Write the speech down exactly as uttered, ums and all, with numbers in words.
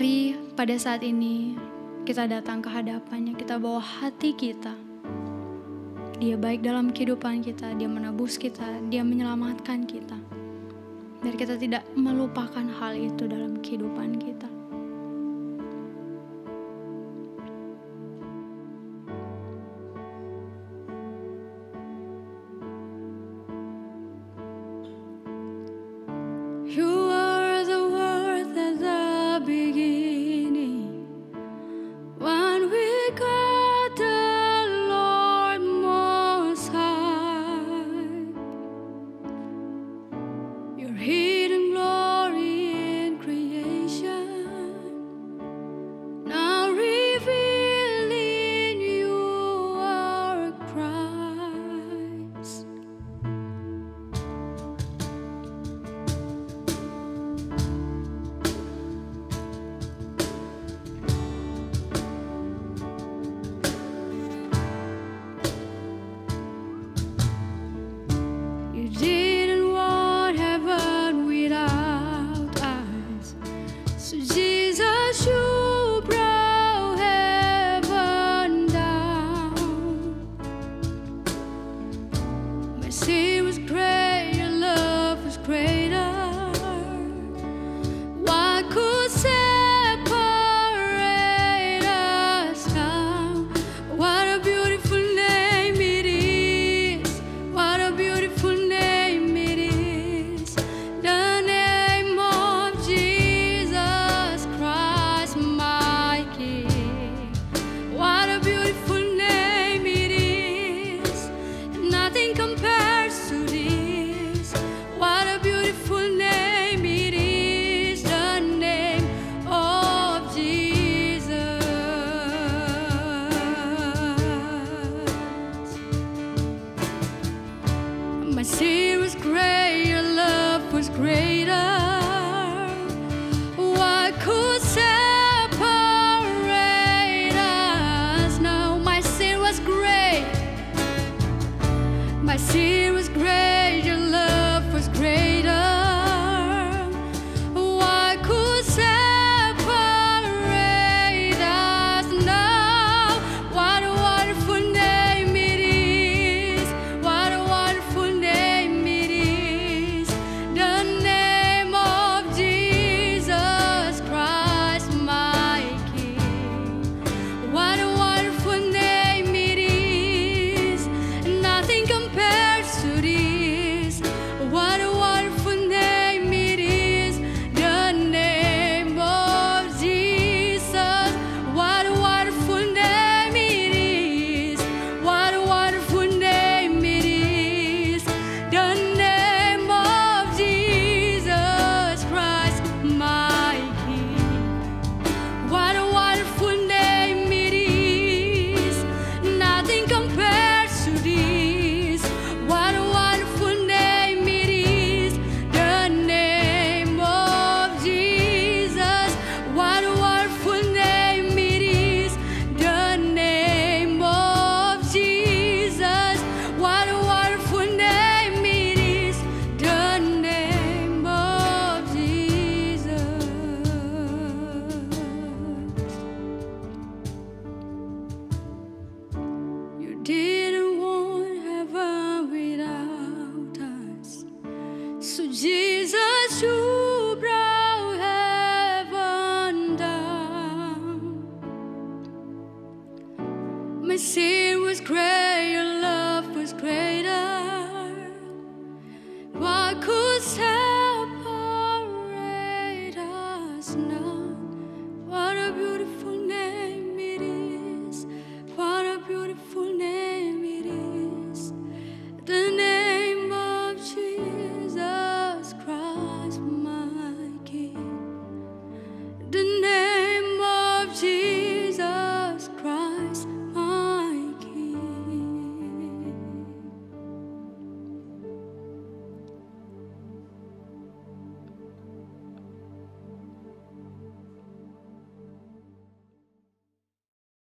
Mari pada saat ini kita datang ke hadapannya, kita bawa hati kita. Dia baik dalam kehidupan kita, dia menebus kita, dia menyelamatkan kita. Biar kita tidak melupakan hal itu dalam kehidupan kita. See